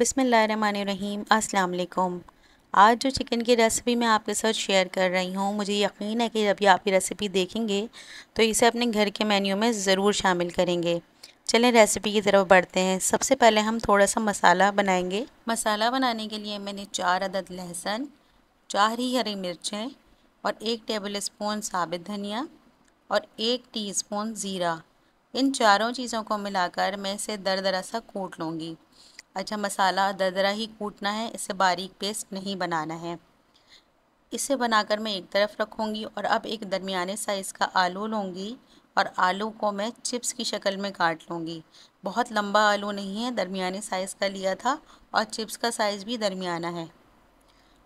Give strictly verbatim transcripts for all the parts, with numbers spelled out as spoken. बिस्मिल्लाहिर्रहमानिर्रहीम, अस्सलाम वालेकुम। आज जो चिकन की रेसिपी मैं आपके साथ शेयर कर रही हूँ, मुझे यकीन है कि जब ये आप ये रेसिपी देखेंगे तो इसे अपने घर के मेन्यू में ज़रूर शामिल करेंगे। चलें रेसिपी की तरफ बढ़ते हैं। सबसे पहले हम थोड़ा सा मसाला बनाएंगे। मसाला बनाने के लिए मैंने चार अदद लहसुन, चार ही हरी मिर्चें और एक टेबल स्पून साबित धनिया और एक टी स्पून ज़ीरा, इन चारों चीज़ों को मिलाकर मैं इसे दरदरा सा कूट लूँगी। अच्छा, मसाला दरदरा ही कूटना है, इसे बारीक पेस्ट नहीं बनाना है। इसे बनाकर मैं एक तरफ रखूँगी और अब एक दरमियाने साइज़ का आलू लूँगी और आलू को मैं चिप्स की शक्ल में काट लूँगी। बहुत लंबा आलू नहीं है, दरमियाने साइज़ का लिया था और चिप्स का साइज़ भी दरमियाना है।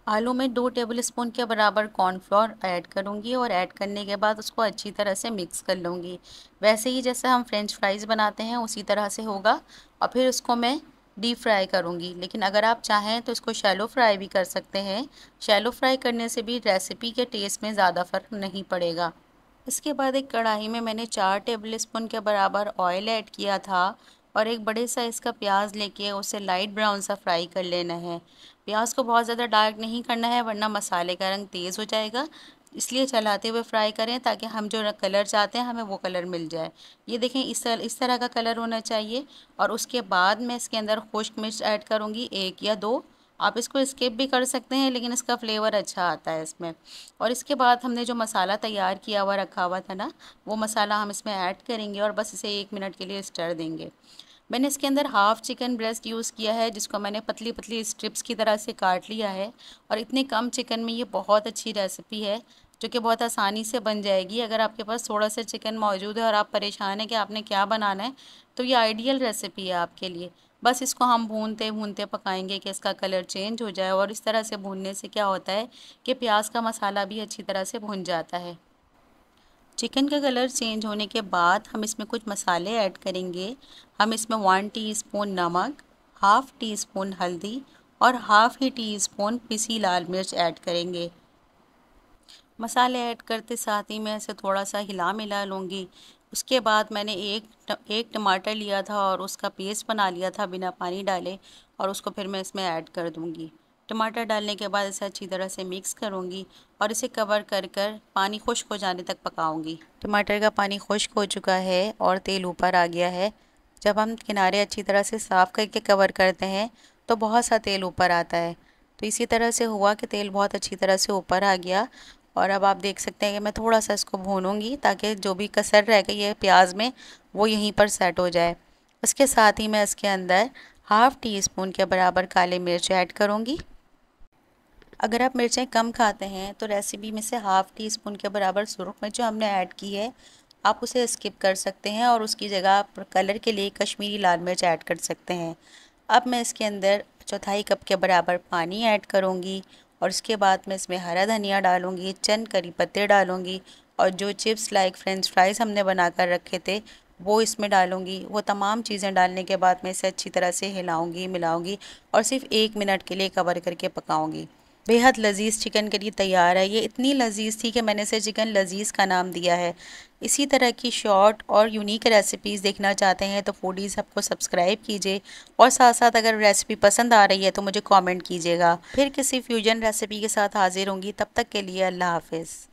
आलू में दो टेबल स्पून के बराबर कॉर्नफ्लोर ऐड करूँगी और ऐड करने के बाद उसको अच्छी तरह से मिक्स कर लूँगी। वैसे ही जैसे हम फ्रेंच फ्राइज़ बनाते हैं उसी तरह से होगा और फिर उसको मैं डीप फ्राई करूँगी। लेकिन अगर आप चाहें तो इसको शैलो फ्राई भी कर सकते हैं। शैलो फ्राई करने से भी रेसिपी के टेस्ट में ज़्यादा फ़र्क नहीं पड़ेगा। इसके बाद एक कढ़ाई में मैंने चार टेबल स्पून के बराबर ऑयल ऐड किया था और एक बड़े साइज़ का प्याज लेके उसे लाइट ब्राउन सा फ्राई कर लेना है। प्याज को बहुत ज़्यादा डार्क नहीं करना है वरना मसाले का रंग तेज़ हो जाएगा, इसलिए चलाते हुए फ्राई करें ताकि हम जो कलर चाहते हैं हमें वो कलर मिल जाए। ये देखें, इस तरह इस तरह का कलर होना चाहिए। और उसके बाद मैं इसके अंदर खुश्क मिर्च ऐड करूँगी, एक या दो। आप इसको स्किप भी कर सकते हैं लेकिन इसका फ्लेवर अच्छा आता है इसमें। और इसके बाद हमने जो मसाला तैयार किया हुआ रखा हुआ था ना, वो मसाला हम इसमें ऐड करेंगे और बस इसे एक मिनट के लिए स्टर देंगे। मैंने इसके अंदर हाफ़ चिकन ब्रेस्ट यूज़ किया है जिसको मैंने पतली पतली स्ट्रिप्स की तरह से काट लिया है। और इतने कम चिकन में ये बहुत अच्छी रेसिपी है जो कि बहुत आसानी से बन जाएगी। अगर आपके पास थोड़ा सा चिकन मौजूद है और आप परेशान हैं कि आपने क्या बनाना है तो ये आइडियल रेसिपी है आपके लिए। बस इसको हम भूनते भूनते पकाएंगे कि इसका कलर चेंज हो जाए। और इस तरह से भूनने से क्या होता है कि प्याज का मसाला भी अच्छी तरह से भून जाता है। चिकन का कलर चेंज होने के बाद हम इसमें कुछ मसाले ऐड करेंगे। हम इसमें वन टीस्पून नमक, हाफ़ टी स्पून हल्दी और हाफ़ ही टी स्पून पिसी लाल मिर्च ऐड करेंगे। मसाले ऐड करते साथ ही मैं इसे थोड़ा सा हिला मिला लूँगी। उसके बाद मैंने एक एक टमाटर लिया था और उसका पेस्ट बना लिया था बिना पानी डाले, और उसको फिर मैं इसमें ऐड कर दूँगी। टमाटर डालने के बाद इसे अच्छी तरह से मिक्स करूँगी और इसे कवर कर कर पानी खुश्क हो जाने तक पकाऊँगी। टमाटर का पानी खुश्क हो चुका है और तेल ऊपर आ गया है। जब हम किनारे अच्छी तरह से साफ़ करके कवर करते हैं तो बहुत सा तेल ऊपर आता है। तो इसी तरह से हुआ कि तेल बहुत अच्छी तरह से ऊपर आ गया। और अब आप देख सकते हैं कि मैं थोड़ा सा इसको भूनूंगी ताकि जो भी कसर रह गई है प्याज में वो यहीं पर सेट हो जाए। उसके साथ ही मैं इसके अंदर हाफ़ टी स्पून के बराबर काली मिर्च ऐड करूंगी। अगर आप मिर्चें कम खाते हैं तो रेसिपी में से हाफ़ टी स्पून के बराबर सुरख मिर्च जो हमने ऐड की है आप उसे स्किप कर सकते हैं और उसकी जगह आप कलर के लिए कश्मीरी लाल मिर्च ऐड कर सकते हैं। अब मैं इसके अंदर चौथाई कप के बराबर पानी ऐड करूँगी और उसके बाद मैं इसमें हरा धनिया डालूंगी, चंद करी पत्ते डालूंगी और जो चिप्स लाइक फ्रेंच फ्राइज़ हमने बनाकर रखे थे वो इसमें डालूंगी। वो तमाम चीज़ें डालने के बाद मैं इसे अच्छी तरह से हिलाऊंगी, मिलाऊंगी और सिर्फ एक मिनट के लिए कवर करके पकाऊंगी। बेहद लजीज़ चिकन करी तैयार है। ये इतनी लजीज़ थी कि मैंने इसे चिकन लजीज़ का नाम दिया है। इसी तरह की शॉर्ट और यूनिक रेसिपीज़ देखना चाहते हैं तो फूडीज़ हब को सब्सक्राइब कीजिए और साथ साथ अगर रेसिपी पसंद आ रही है तो मुझे कमेंट कीजिएगा। फिर किसी फ्यूजन रेसिपी के साथ हाजिर होंगी। तब तक के लिए अल्लाह हाफ़िज़।